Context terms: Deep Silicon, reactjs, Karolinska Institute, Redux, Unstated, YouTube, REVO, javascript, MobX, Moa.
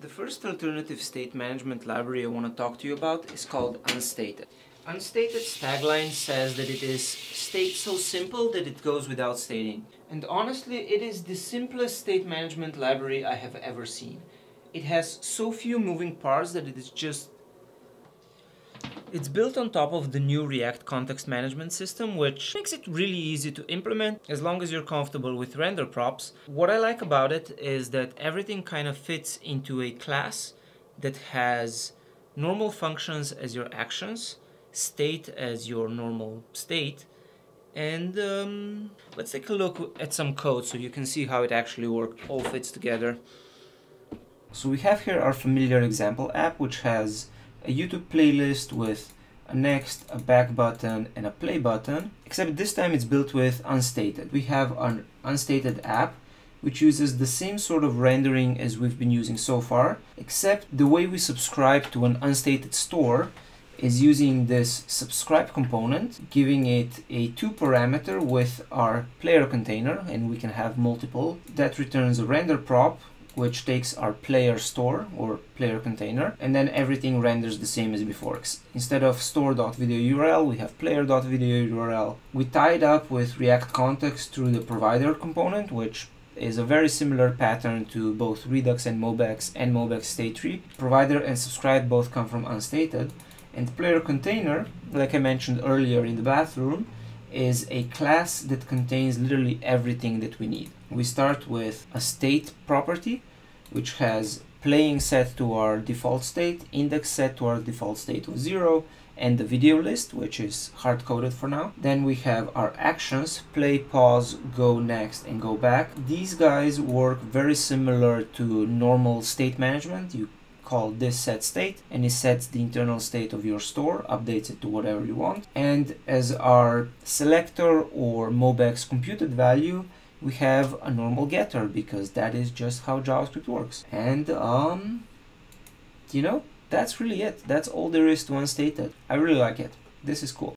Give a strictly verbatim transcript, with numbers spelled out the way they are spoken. The first alternative state management library I want to talk to you about is called Unstated. Unstated's tagline says that it is state so simple that it goes without stating. And honestly, it is the simplest state management library I have ever seen. It has so few moving parts that it is just... It's built on top of the new React context management system, which makes it really easy to implement as long as you're comfortable with render props. What I like about it is that everything kind of fits into a class that has normal functions as your actions, state as your normal state, and um, let's take a look at some code so you can see how it actually works. All fits together. So we have here our familiar example app, which has a YouTube playlist with a next, a back button, and a play button, except this time it's built with Unstated. We have an Unstated app which uses the same sort of rendering as we've been using so far, except the way we subscribe to an Unstated store is using this subscribe component, giving it a two parameter with our player container, and we can have multiple, that returns a render prop which takes our player store or player container, and then everything renders the same as before. Instead of store.videoURL, we have player.videoURL. We tie it up with React context through the provider component, which is a very similar pattern to both Redux and MobX and MobX state tree. Provider and subscribe both come from Unstated. And player container, like I mentioned earlier in the bathroom, is a class that contains literally everything that we need. We start with a state property, which has playing set to our default state, index set to our default state of zero, and the video list, which is hard-coded for now. Then we have our actions, play, pause, go next, and go back. These guys work very similar to normal state management. You call this set state, and it sets the internal state of your store, updates it to whatever you want. And as our selector or MobX computed value, we have a normal getter, because that is just how JavaScript works. And um, you know, that's really it. That's all there is to Unstated. I really like it. This is cool.